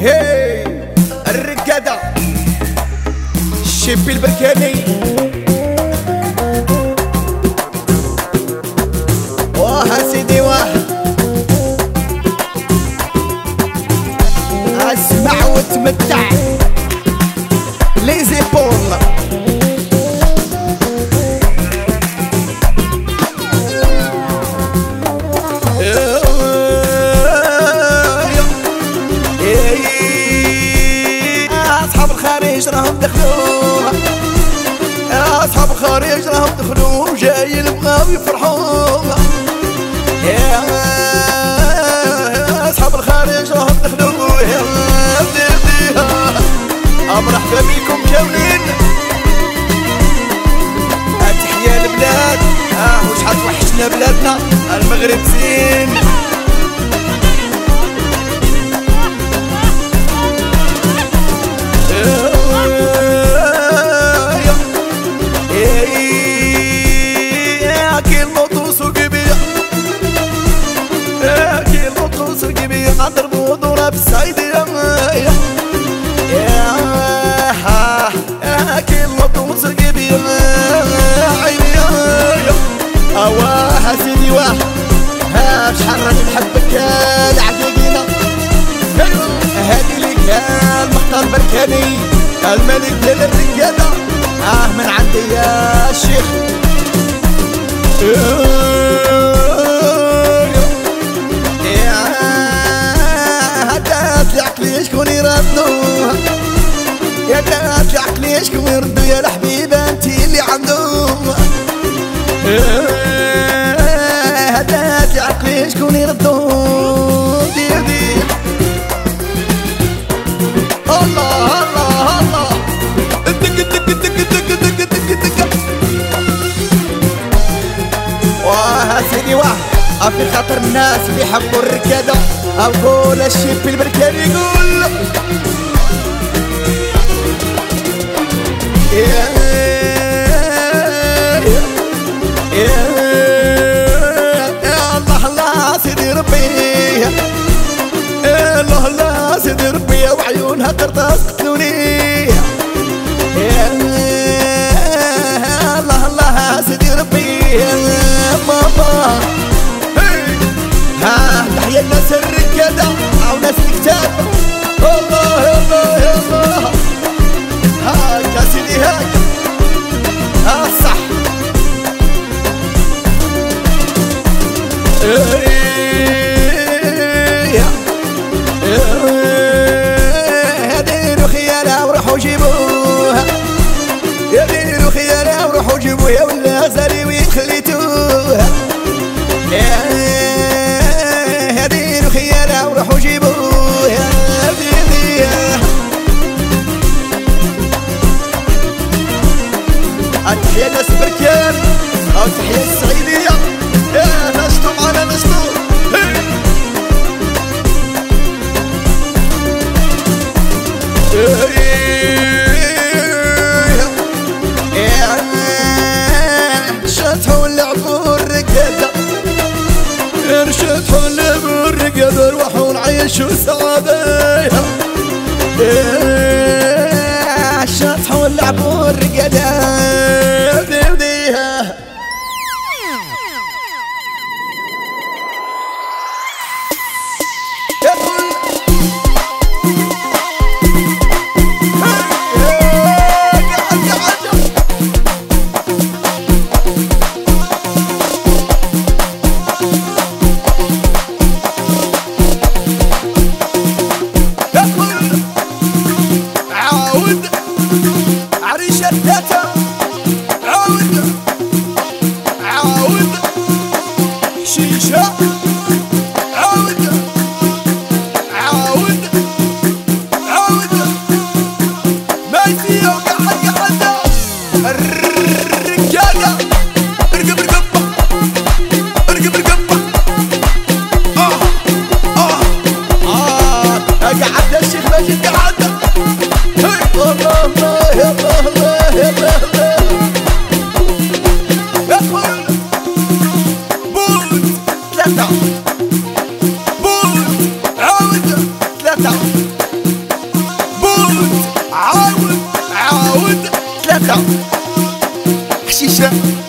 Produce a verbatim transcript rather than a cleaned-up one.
هي الرقادة الشيبي البركاني واه سيدي واحد اسمع وتمتع لي زيبول راهم دخلوها اصحاب الخارج راهم دخلوهم جايين بغاو يفرحوها اصحاب الخارج راهم دخلوها دير ديها مرحبا بكم كاملين تحيا البلاد اه وشحال توحشنا بلادنا المغرب زين الملك ديال الرقادة اه من عندي يا الشيخ يا عقلي شكون يردوها يا دات عقلي شكون يردو يا الحبيبة انتي اللي عندوها يا دات عقلي شكون يردوها دير دير الله في خاطر الناس اللي يحبوا الركادة أقول الشيبي البركاني يقول يا يا يا الله الله سيدي ربي يا الله الله سيدي ربي وعيونها قرطاس قتلوني يا الله الله سيدي ربي يا بابا تحيا الناس الركادة أو ناس الكتاب الله الله الله هاكا سيدي هاكا اه صح ديروا خيالها وروحوا جيبوها يا ديروا خيالها وروحوا جيبوها ولا زاري وين خليتوها تحيا ناس بركان أو تحيا السعيدية يا نشطو معنا نشطو شاتحو نلعبو الرقادة شاتحو نلعبو الرقادة نروحو نعيشو سعادة شاتحو نلعبو الرقادة الشيبي.